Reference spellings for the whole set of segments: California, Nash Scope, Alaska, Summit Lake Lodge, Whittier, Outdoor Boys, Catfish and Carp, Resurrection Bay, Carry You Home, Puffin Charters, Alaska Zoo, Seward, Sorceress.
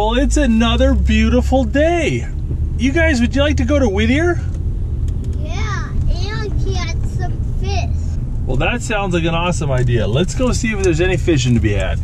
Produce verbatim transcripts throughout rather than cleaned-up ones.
Well, it's another beautiful day. You guys, would you like to go to Whittier? Yeah, and catch some fish. Well, that sounds like an awesome idea. Let's go see if there's any fishing to be had.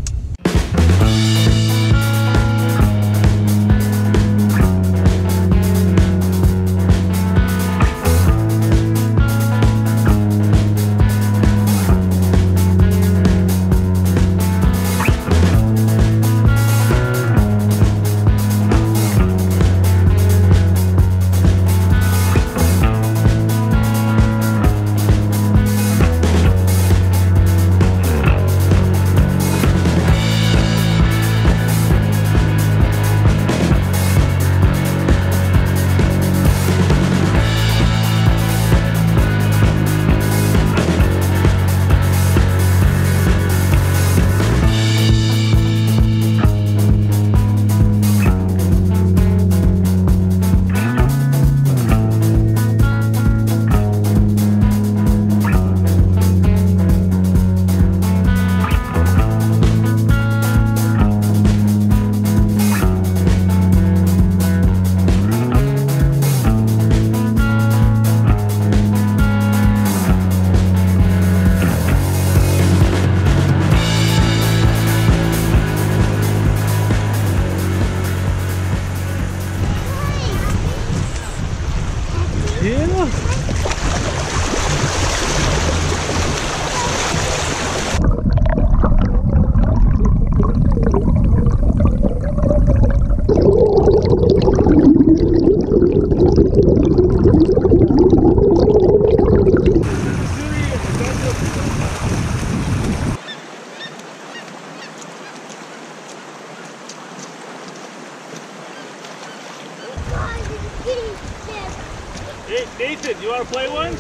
Nathan, you want to play one?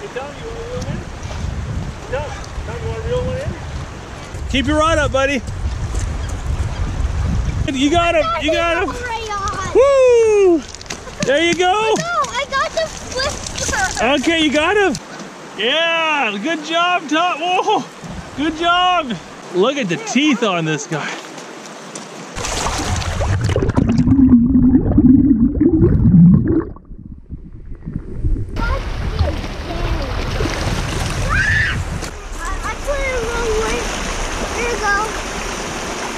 Hey, Tom, you want a real one? Tom, Tom, you want a real one in? Keep your rod up, buddy. You got him, you got him. Woo! There you go. Oh, no, I got the flipper. Okay, you got him. Yeah, good job, Tom. Whoa, good job. Look at the teeth on this guy.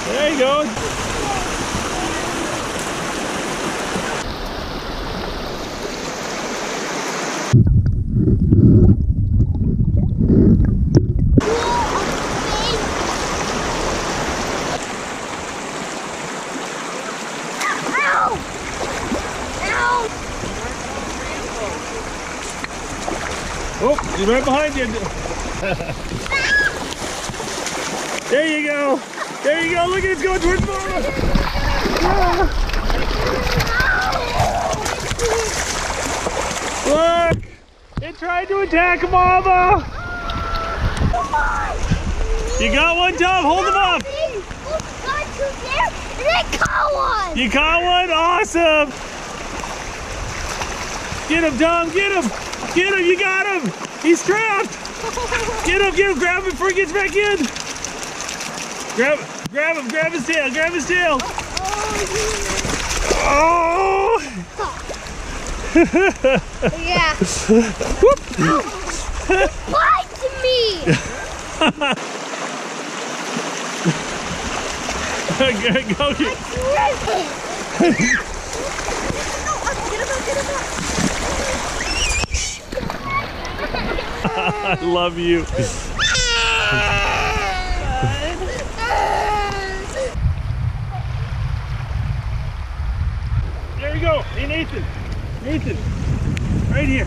There you go. Oh, he's right behind you. There you go. There you go, look at it, it's going towards the bottom! Yeah. Look! It tried to attack Mama! You got one, Tom? Hold him up! I caught one! You caught one? Awesome! Get him, Tom, get him! Get him, you got him! He's trapped! Get him, get him, grab him before he gets back in! Grab him! Grab him, grab his tail, grab his tail. Oh! Yeah. Whoop! Bite to me! Go, go, go. I love you. Go. Hey Nathan, Nathan, right here.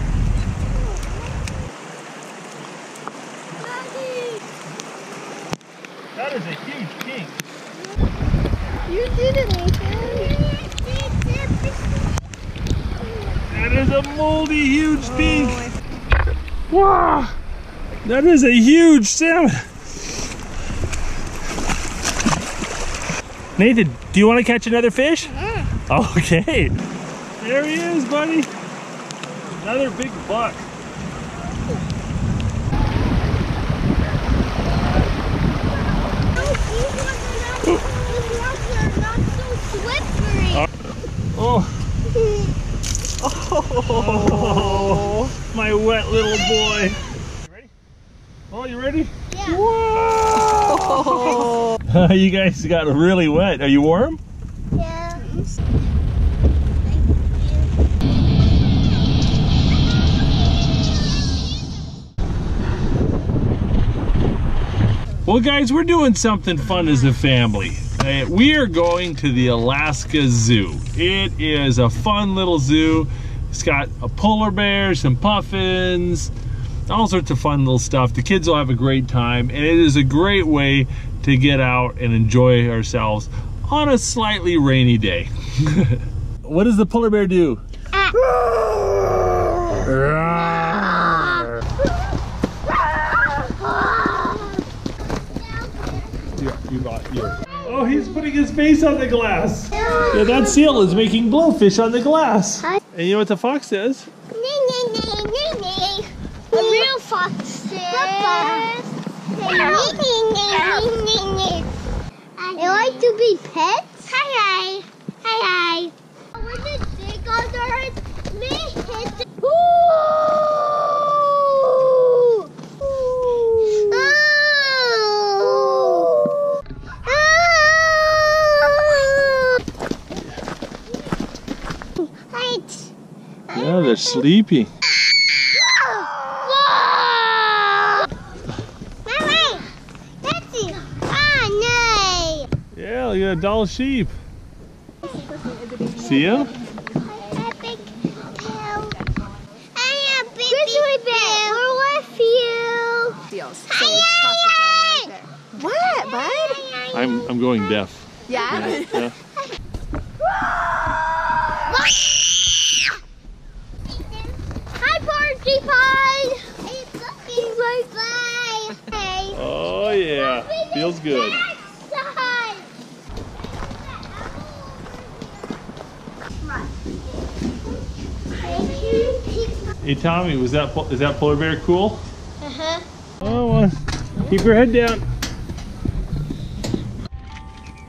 Daddy. That is a huge king. You did it, Nathan. That is a moldy, huge pink. Oh, wow, that is a huge salmon. Nathan, do you want to catch another fish? Okay, there he is, buddy. Another big buck. Ooh. Oh, my wet little boy. You ready? Oh, you ready? Yeah. Whoa! You guys got really wet. Are you warm? Yeah. Well, guys, we're doing something fun as a family. We are going to the Alaska Zoo. It is a fun little zoo. It's got a polar bear, some puffins, all sorts of fun little stuff. The kids will have a great time, and it is a great way to get out and enjoy ourselves on a slightly rainy day. What does the polar bear do? You got you. Oh, he's putting his face on the glass. Yeah, that seal is making blowfish on the glass. And you know what the fox says? The real fox says. I like to be pets. Hi, hi. Hi, hi. When the seagulls hurt me, hit Yeah, they're sleepy. Whoa! Whoa! Let's see. Oh, no. Yeah, look at that doll sheep. See ya? I have big tail. I have big tail. We're with you. Feels. Hi, hi. What, bud? I'm I'm going deaf. Yeah. yeah. Oh yeah, feels good. Hey Tommy, was that is that polar bear cool? Uh huh. Oh, well, keep your head down.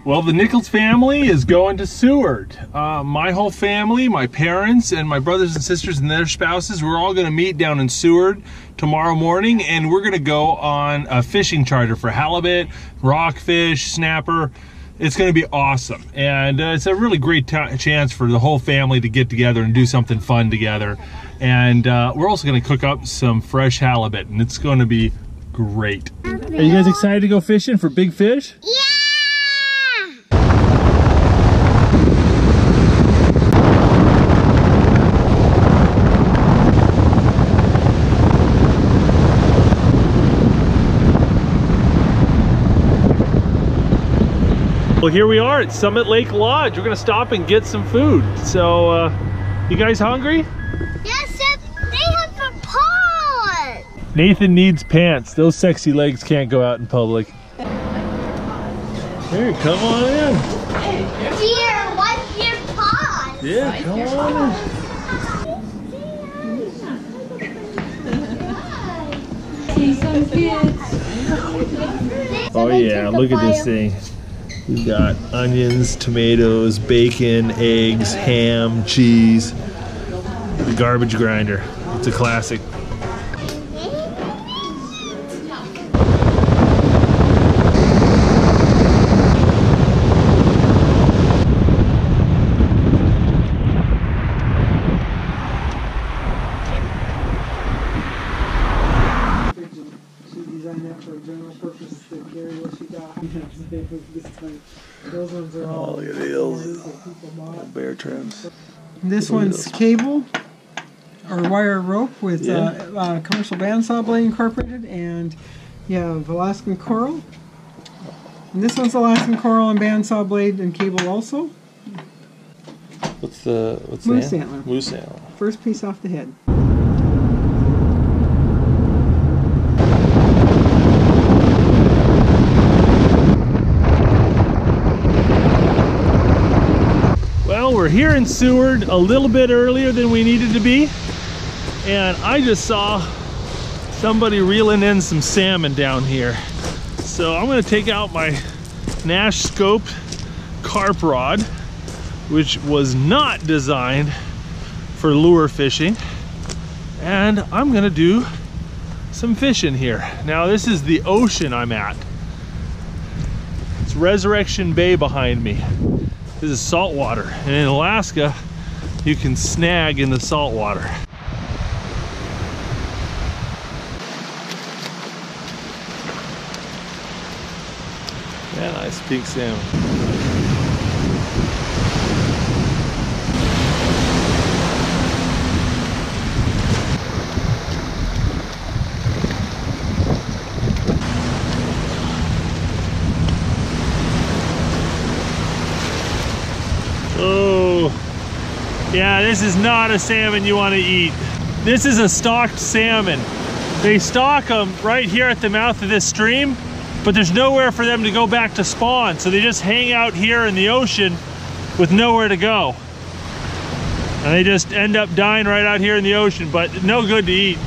Well, the Nichols family is going to Seward. Uh, my whole family, my parents and my brothers and sisters and their spouses, we're all gonna meet down in Seward tomorrow morning, and we're gonna go on a fishing charter for halibut, rockfish, snapper. It's gonna be awesome. And uh, it's a really great chance for the whole family to get together and do something fun together. And uh, we're also gonna cook up some fresh halibut, and it's gonna be great. Are you guys excited to go fishing for big fish? Yeah. Well, here we are at Summit Lake Lodge. We're gonna stop and get some food. So, uh, you guys hungry? Yes, sir. They have a pod. Nathan needs pants. Those sexy legs can't go out in public. Here, come on in. Dear, what's your pod? Yeah, come on in. He's so cute. Oh yeah, look at this thing. We've got onions, tomatoes, bacon, eggs, ham, cheese. The garbage grinder. It's a classic. Oh, look at the eels. Bear trims. This one's cable or wire rope with yeah. uh, uh, commercial bandsaw blade incorporated, and you have Alaskan coral. And this one's Alaskan coral and bandsaw blade and cable also. What's the what's moose the antler? Moose antler. First piece off the head. We're here in Seward a little bit earlier than we needed to be, and I just saw somebody reeling in some salmon down here. So I'm going to take out my Nash Scope carp rod, which was not designed for lure fishing, and I'm gonna do some fishing here. Now this is the ocean I'm at. It's Resurrection Bay behind me. This is salt water, and in Alaska you can snag in the salt water. And I speak salmon. Yeah, this is not a salmon you want to eat. This is a stocked salmon. They stock them right here at the mouth of this stream, but there's nowhere for them to go back to spawn, so they just hang out here in the ocean with nowhere to go. And they just end up dying right out here in the ocean, but no good to eat.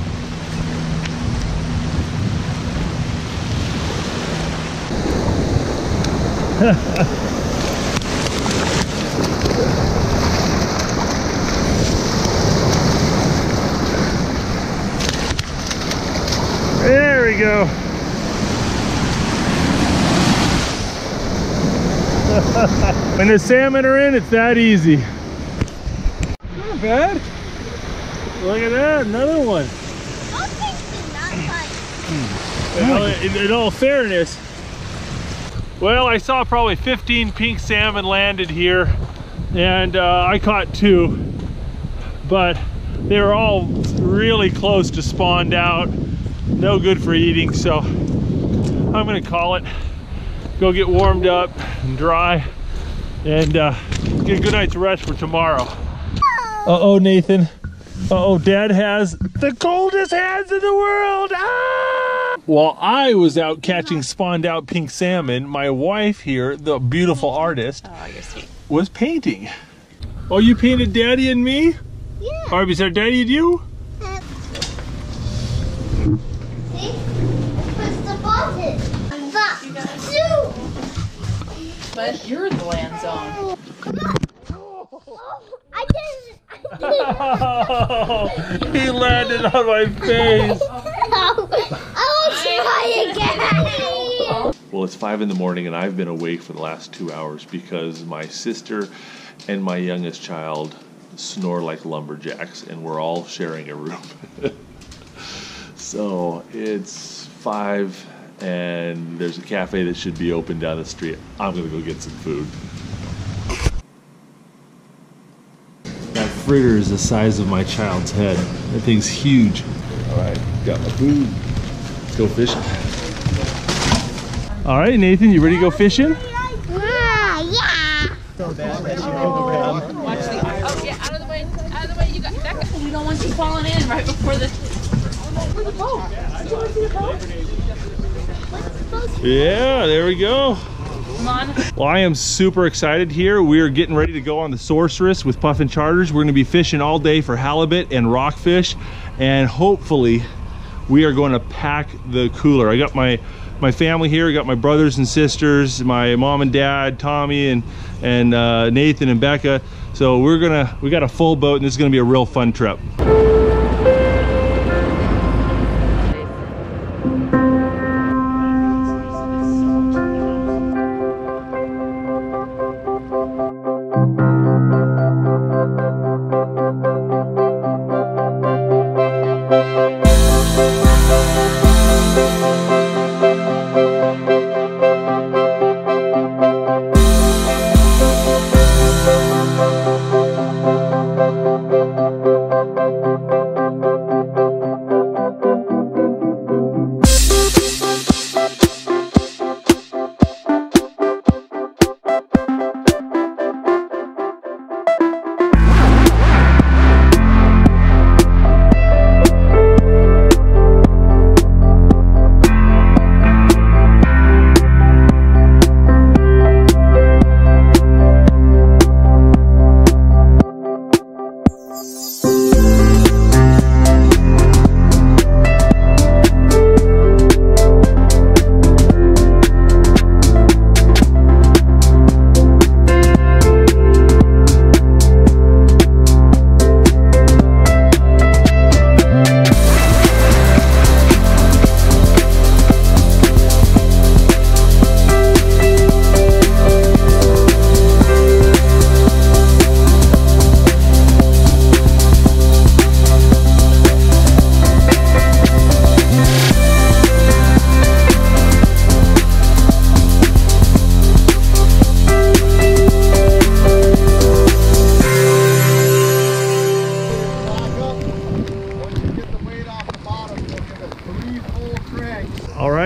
Go. When the salmon are in, it's that easy. Not bad. Look at that, another one. Those things did not bite. In all, in all fairness, well, I saw probably fifteen pink salmon landed here, and uh, I caught two, but they were all really close to spawned out. No good for eating, so I'm gonna call it, go get warmed up and dry, and uh, get a good night's rest for tomorrow. Uh-oh, Nathan. Uh-oh, Dad has the coldest hands in the world! Ah! While I was out catching spawned out pink salmon, my wife here, the beautiful artist, oh, you're sweet, was painting. Oh, you painted Daddy and me? Yeah. Or is there Daddy and you? But you're in the land zone. I did, I did. Oh, he landed on my face. No, I'll try again. Well, it's five in the morning, and I've been awake for the last two hours because my sister and my youngest child snore like lumberjacks, and we're all sharing a room. So it's five. And there's a cafe that should be open down the street. I'm gonna go get some food. That fritter is the size of my child's head. That thing's huge. All right, got my food. Let's go fishing. All right, Nathan, you ready to go fishing? Yeah, yeah. Watch the eye. Oh yeah, out of the way, out of the way. You got that. You don't want you falling in right before the. Where's the boat? Do you want to see the boat? Yeah, there we go. Come on. Well, I am super excited here. We are getting ready to go on the Sorceress with Puffin Charters. We're gonna be fishing all day for halibut and rockfish, and hopefully we are going to pack the cooler. I got my my family here. I got my brothers and sisters, my mom and dad, Tommy and and uh, Nathan and Becca. So we're gonna we got a full boat, and this is gonna be a real fun trip. Thank you.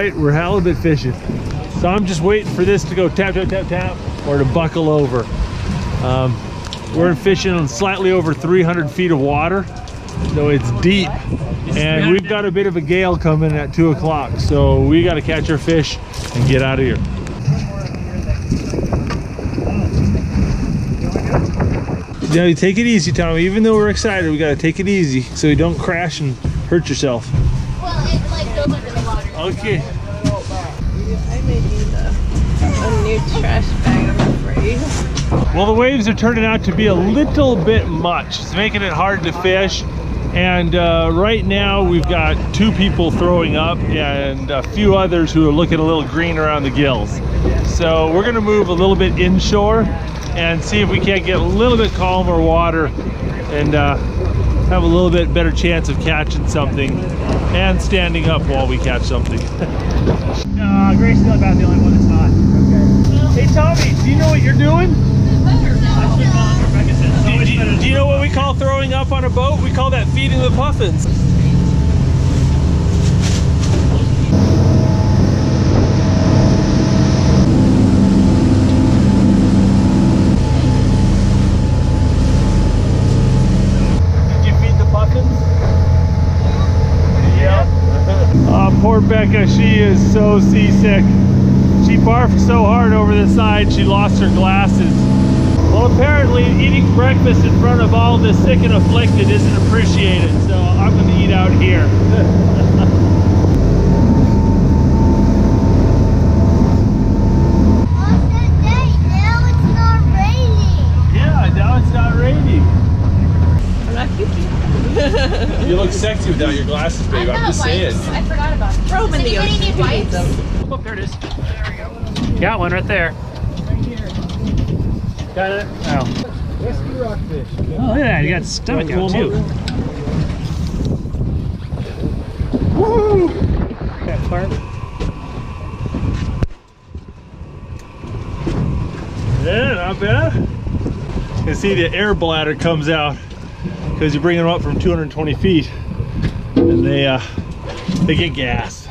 right, we're halibut fishing. So I'm just waiting for this to go tap, tap, tap, tap, or to buckle over. Um, we're fishing on slightly over three hundred feet of water, so it's deep. And we've got a bit of a gale coming at two o'clock, so we got to catch our fish and get out of here. Now, you take it easy, Tommy. Even though we're excited, we got to take it easy so you don't crash and hurt yourself. Well, it like goes under the water. Okay. I may need a new trash bag, I'm afraid. Well, the waves are turning out to be a little bit much. It's making it hard to fish. And uh, right now we've got two people throwing up and a few others who are looking a little green around the gills. So we're gonna move a little bit inshore and see if we can't get a little bit calmer water and uh, have a little bit better chance of catching something and standing up while we catch something. uh, Grace is about the only one that's not. Okay. Hey Tommy, do you know what you're doing? Do you, do you know what we call throwing up on a boat? We call that feeding the puffins. Did you feed the puffins? Yeah. Oh, poor Becca, she is so seasick. She barfed so hard over the side, she lost her glasses. Well, apparently eating breakfast in front of all the sick and afflicted isn't appreciated, so I'm going to eat out here. Well, it's that day. Now it's not raining. Yeah, now it's not raining. I'm not You look sexy without your glasses, babe. I'm just saying. I forgot about them. Throw them in the ocean. Need wipes? Oh, there it is. There we go. Got one right there. Got it? Oh. Rescue rockfish. Oh, look at that. You got stomach out, too. Woo! That carp. Yeah, not bad. You can see the air bladder comes out because you bring them up from two hundred twenty feet and they, uh, they get gassed.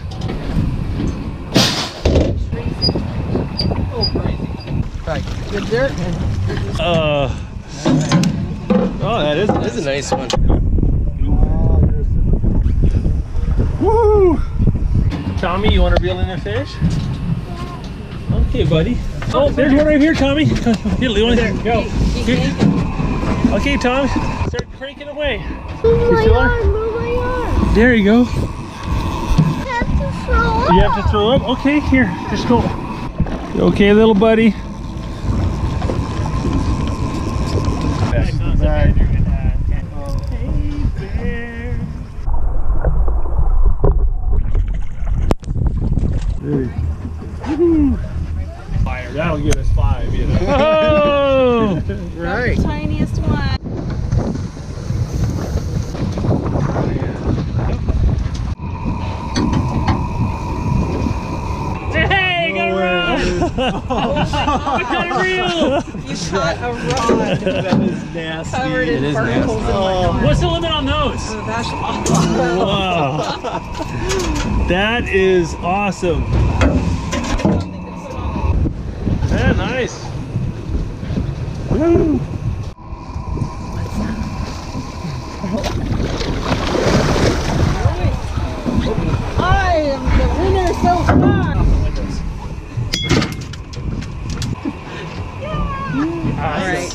Oh, crazy. Right. Good dirt. Uh, oh, that is, that is a nice one. Woo! Tommy, you want to reel in a fish? Okay, buddy. Oh, there's one right here, Tommy. Right there. Go. Here. Okay, Tommy. Start cranking away. Move my arm, move my arm. There you go. I have to throw up. You have to throw up? Okay, here. Just go. Okay, little buddy. That'll give us five, you know. Oh! Right. That's the tiniest one. Hey, you got a rod! Oh, we got a reel! You caught a rod. That is nasty. Covered in it particles. Is nasty. Oh. What's the limit on those? Oh, that's awesome. Wow. That is awesome. Yeah, nice. Woo! I am the winner so far. Yeah. All right.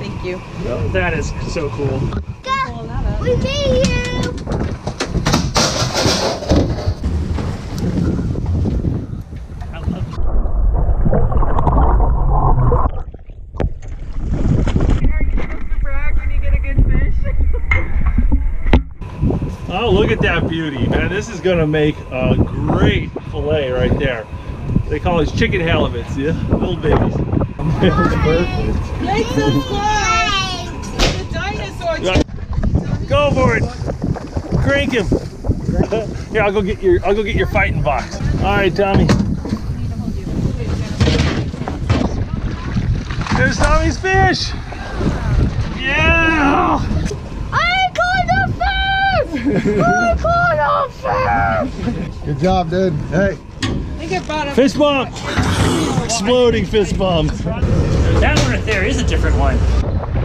Thank you. That is so cool. God, we made you. Oh, look at that beauty, man. This is gonna make a great fillet right there. They call these chicken halibuts, yeah? Little babies. Make some flies! It's a dinosaur! Go for it! Crank him! Here, I'll go get your I'll go get your fighting box. Alright, Tommy. There's Tommy's fish! Yeah! Oh, I caught a fish! Good job, dude. Hey, get bottom. Fist bump! Exploding fist bump. That one right there is a different one.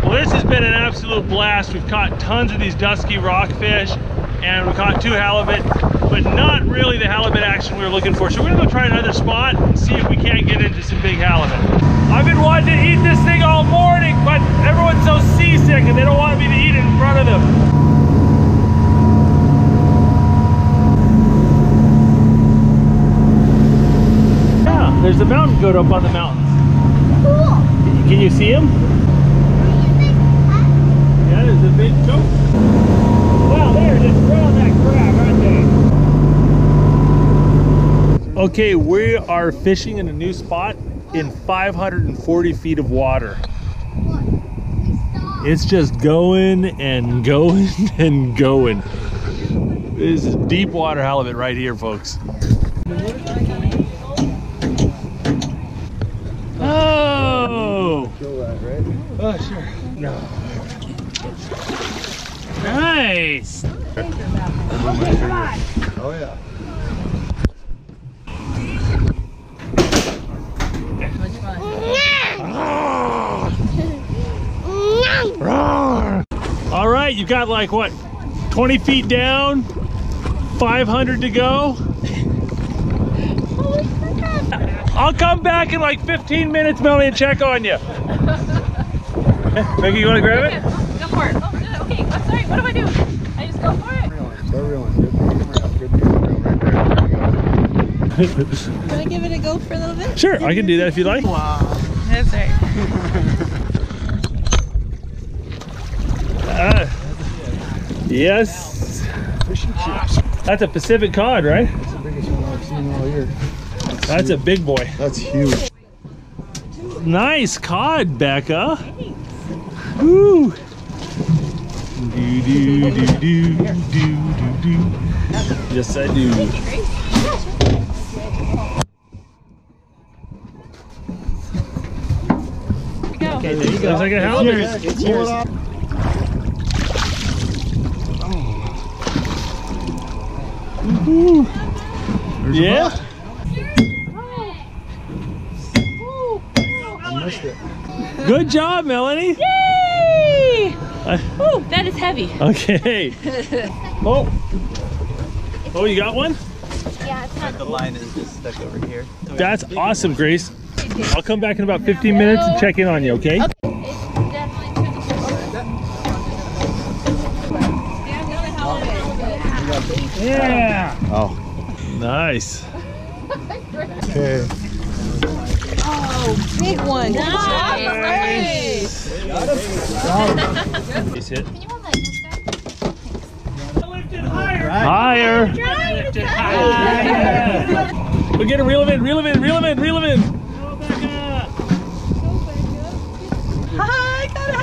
Well, this has been an absolute blast. We've caught tons of these dusky rockfish, and we caught two halibut, but not really the halibut action we were looking for. So we're gonna go try another spot and see if we can't get into some big halibut. I've been wanting to eat this thing all morning, but everyone's so seasick and they don't want me to eat it in front of them. There's a mountain goat up on the mountains. Cool. Can you, can you see him? Yeah, there's a big goat. Wow, there, just right on that crab right there. Okay, we are fishing in a new spot in five hundred forty feet of water. It's just going and going and going. This is deep water halibut right here, folks. Oh! Oh, sure. No. Nice! Oh, yeah. All right, you got like what? twenty feet down, five hundred to go. I'll come back in like fifteen minutes, Melanie, and check on you. Mickey, you want to grab it? Go for it. Oh, okay, I'm sorry. What do I do? I just go for it. Go reeling. Good reeling. Can I give it a go for a little bit? Sure, I can do that if you like. Wow. That's right. uh, yes. Fish and chips. That's a Pacific cod, right? That's the biggest one I've seen all year. That's a big boy. That's huge. Nice cod, Becca. Woo! Do do do do do do do. Yes, I do. Okay, there you go. Looks like a halibut. It's yours. It's yours. Oh. There's yeah. A good job, Melanie. Yay! Uh, Ooh, that is heavy. Okay. Oh. Oh, you got one? Yeah, it's not. The line is just stuck over here. That's awesome, Grace. I'll come back in about fifteen minutes and check in on you, okay? Okay. Yeah. Oh. Nice. Okay. Oh, big one. Nice. Nice. Hit. Can you hold that just back? I lifted higher. Higher. I lifted higher. We'll get a reel of it, reel of it, reel of it, reel of it. Go back up. I got a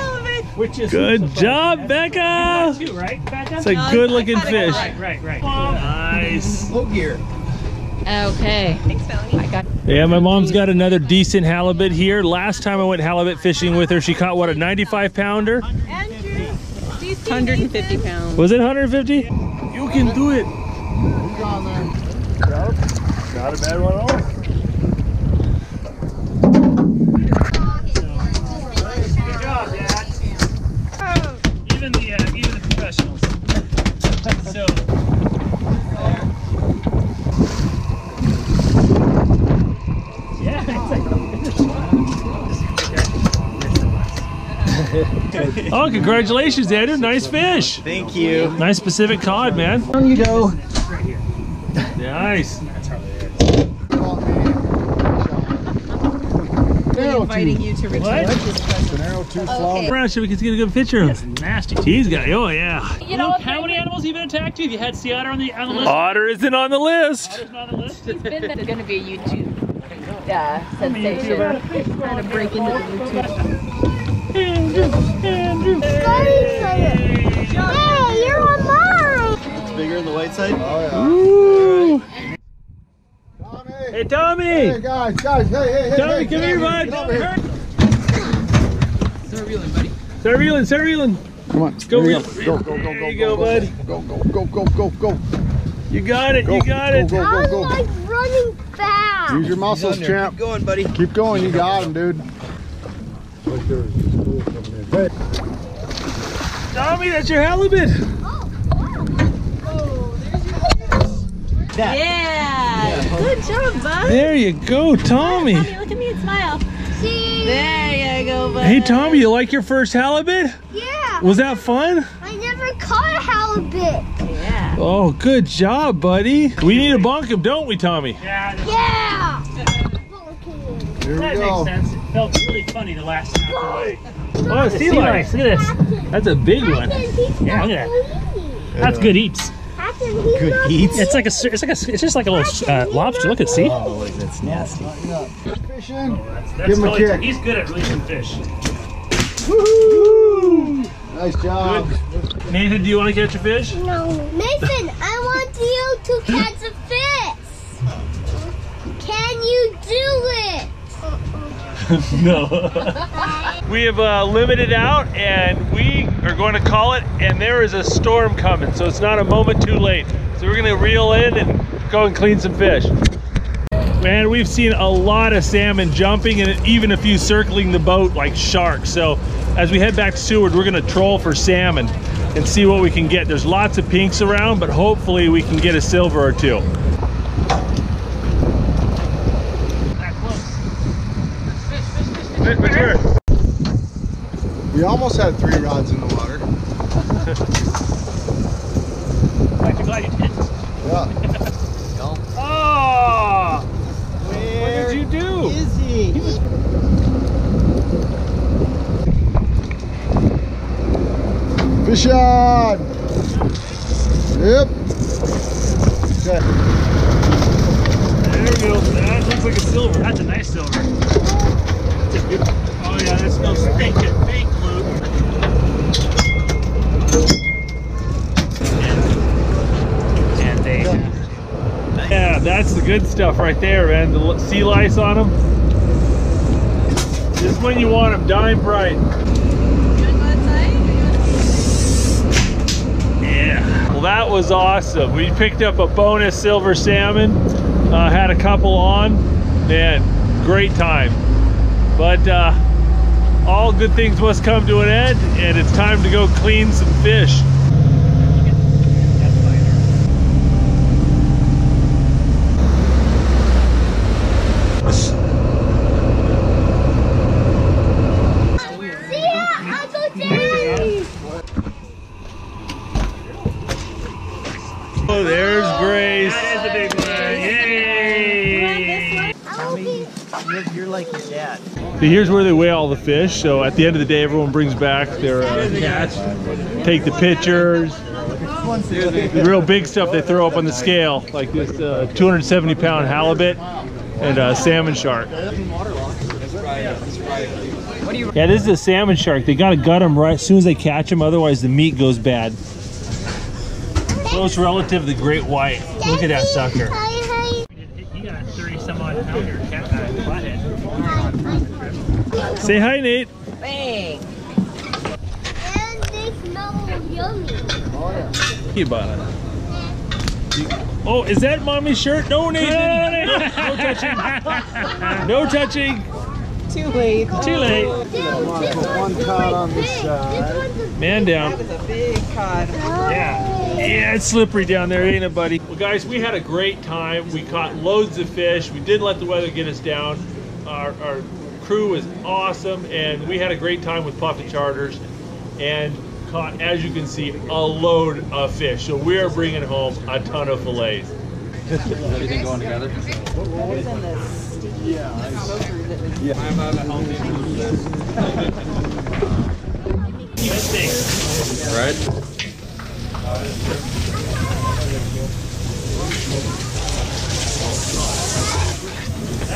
halibut. Good job, Becca. Two, right, Becca? It's a good looking fish. Right, right, right. Nice. Low gear. Okay. Thanks, Melanie. I got yeah, my mom's got another decent halibut here. Last time I went halibut fishing with her, she caught, what, a ninety-five pounder? Andrew, do you see one hundred fifty pounds. Was it one hundred fifty? You can do it. Not a bad one at all. Good job, Dad. Even the, uh, even the professionals. So. Oh, congratulations, Andrew. Nice fish. Thank you. Nice Pacific cod, man. Down you go. Nice. That's how it is. I'm inviting you to return this present. An arrow tooth flounder. So we can get a good picture of him. That's nasty. He's got, oh yeah. You know, look, how many animals have you been attacked to? Have you had sea otter on the, on the list? Otter isn't on the list. Otter's not on the list. He's been there. There's going to be a YouTube uh, sensation. I'm trying to break into the YouTube. Andrew, Andrew. Hey, hey, you're online. It's bigger on the white side. Oh yeah. Tommy. Hey Tommy. Hey guys, guys, hey, hey, hey. Tommy, hey, come here, bud. Start reeling, buddy. Start reeling, start reeling. Come on, go reel. Go, go, go, go, go, go, go, bud. Go, go, go, go, go, go. You got it, go, you got go, it. Go, go, go, go. I like running fast. Use your muscles, champ. Keep going, buddy. Keep going, you got him, dude. Right there is the school coming in. Hey. Tommy, that's your halibut. Oh, wow. Oh, there's your halibut. Yeah. yeah. Good job, bud. There you go, Tommy. Tommy, look at me and smile. See? There you go, bud. Hey, Tommy, you like your first halibut? Yeah. Was that fun? I never caught a halibut. Yeah. Oh, good job, buddy. We need to bonk him, don't we, Tommy? Yeah. Yeah. Here we that go. Makes sense. It felt really funny the last time. Whoa. Oh, sea lice. Look at this. That's a big one. Yeah, look at that. That's good eats. Good eats. It's like a. It's like a. It's just like a little uh, lobster. Look at see. Oh, that's nasty. Fishing. Oh, that's, that's Give him a kick. He's good at releasing fish. Woo! Nice job. Good. Nathan, do you want to catch a fish? No, Nathan. I want you to catch a fish. Can you do it? No. We have uh, limited out and we are going to call it, and there is a storm coming, so it's not a moment too late. So we're gonna reel in and go and clean some fish. Man, we've seen a lot of salmon jumping and even a few circling the boat like sharks. So as we head back to Seward, we're gonna troll for salmon and see what we can get. There's lots of pinks around, but hopefully we can get a silver or two. We almost had three rods in the water. I'm glad you did. Yeah. No. Oh! Where what did you do? Is he? He was... Fish on! Yep. Okay. There we go. That looks like a silver. That's a nice silver. That's a good... Oh yeah, that smells stinking pink. Yeah, that's the good stuff right there, man. The sea lice on them. Just when you want them, dime bright. Yeah. Well, that was awesome. We picked up a bonus silver salmon. Uh, had a couple on. Man, great time. But uh, all good things must come to an end, and it's time to go clean some fish. So here's where they weigh all the fish. So at the end of the day, everyone brings back their uh, catch, take the pictures. The real big stuff they throw up on the scale, like this uh, two hundred seventy pound halibut and uh, salmon shark. Yeah, this is a salmon shark. They gotta gut them right as soon as they catch them, otherwise the meat goes bad. Close relative to the great white. Look at that sucker. He got thirty some odd pounder catfish. Say hi, Nate. Bang. And they smell yummy. Oh, yeah. About it. Oh, is that mommy's shirt? No, Nate. No touching. No touching. Too late. Too late. Man down. That was a big cod. Yeah. Yeah, it's slippery down there, ain't it, buddy? Well, guys, we had a great time. We caught loads of fish. We did let the weather get us down. Our, our crew was awesome, and we had a great time with Puffin Charters and caught, as you can see, a load of fish. So we are bringing home a ton of fillets. Is everything going together? Yeah. I'm out of healthy. Right.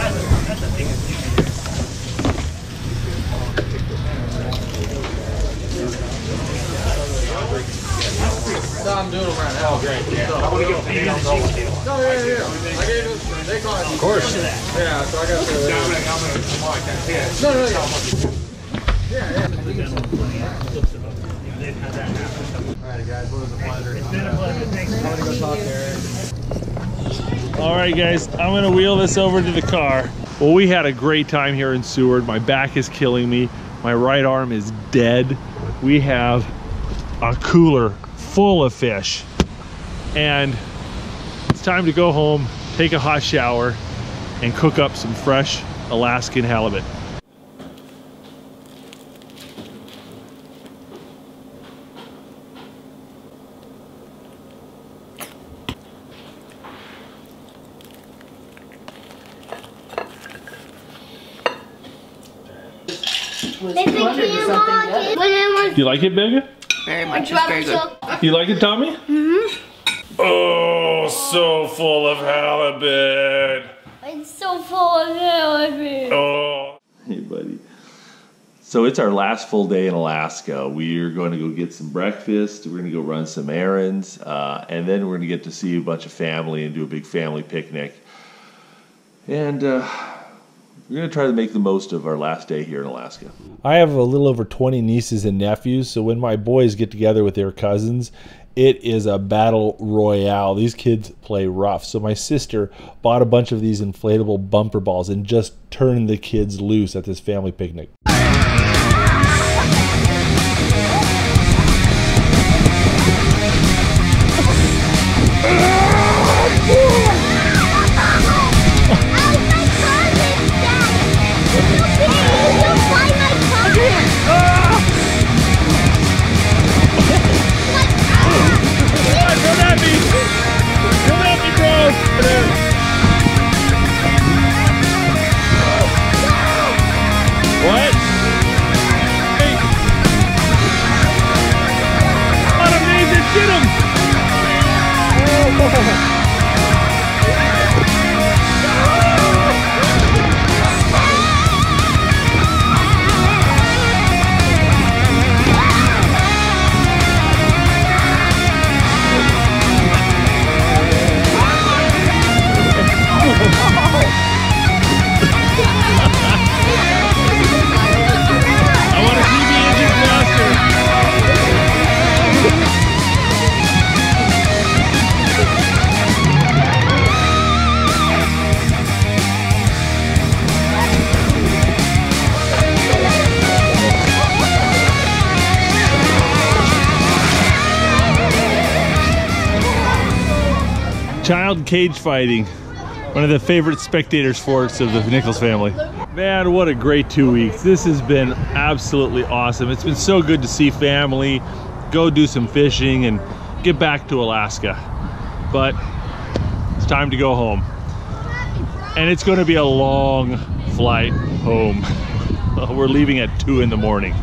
That's the biggest thing. No, I'm doing them right now. Great. Yeah. I want to get paid on those. No, yeah, yeah. I gave this. They call it. Of course. Yeah, so I got to. Dominic, I'm going to. No, no, yeah. Yeah, yeah. didn't have that happen. All right, guys, what was a pleasure. It's been a pleasure. Thanks. I'm gonna go talk to Eric. All right, guys, I'm gonna wheel this over to the car. Well, we had a great time here in Seward. My back is killing me. My right arm is dead. We have a cooler full of fish. And it's time to go home, take a hot shower, and cook up some fresh Alaskan halibut. Do you like it, Becca? Very much. It's very good. You like it, Tommy? Mm-hmm. Oh, so full of halibut. It's so full of halibut. Oh. Hey, buddy. So it's our last full day in Alaska. We're going to go get some breakfast. We're going to go run some errands. Uh, and then we're going to get to see a bunch of family and do a big family picnic. And... Uh, we're going to try to make the most of our last day here in Alaska. I have a little over twenty nieces and nephews, so when my boys get together with their cousins, it is a battle royale. These kids play rough. So my sister bought a bunch of these inflatable bumper balls and just turned the kids loose at this family picnic. Child cage fighting, one of the favorite spectator sports of the Nichols family. Man, what a great two weeks. This has been absolutely awesome. It's been so good to see family, go do some fishing, and get back to Alaska. But it's time to go home. And it's gonna be a long flight home. We're leaving at two in the morning.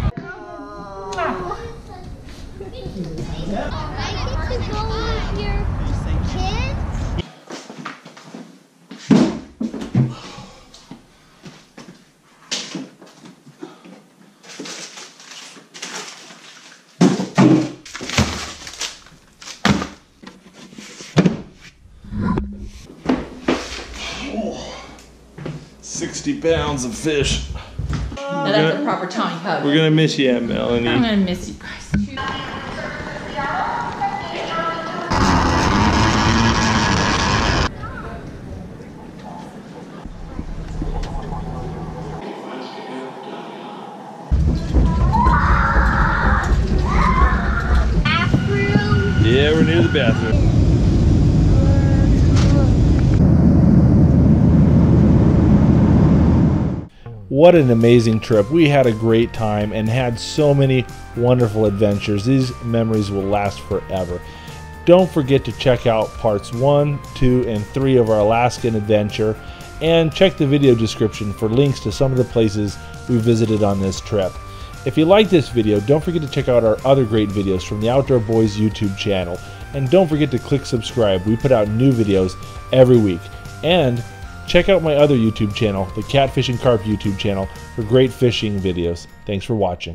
sixty pounds of fish. Now that's gonna, the proper Tommy powder. We're gonna miss you, Aunt Melanie. I'm gonna miss you, Bryce. Bathroom. Yeah, we're near the bathroom. What an amazing trip. We had a great time and had so many wonderful adventures. These memories will last forever. Don't forget to check out parts one, two, and three of our Alaskan adventure, and check the video description for links to some of the places we visited on this trip. If you like this video, don't forget to check out our other great videos from the Outdoor Boys YouTube channel, and don't forget to click subscribe. We put out new videos every week. And check out my other YouTube channel, the Catfish and Carp YouTube channel, for great fishing videos. Thanks for watching.